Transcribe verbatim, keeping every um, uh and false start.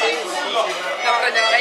Quand on a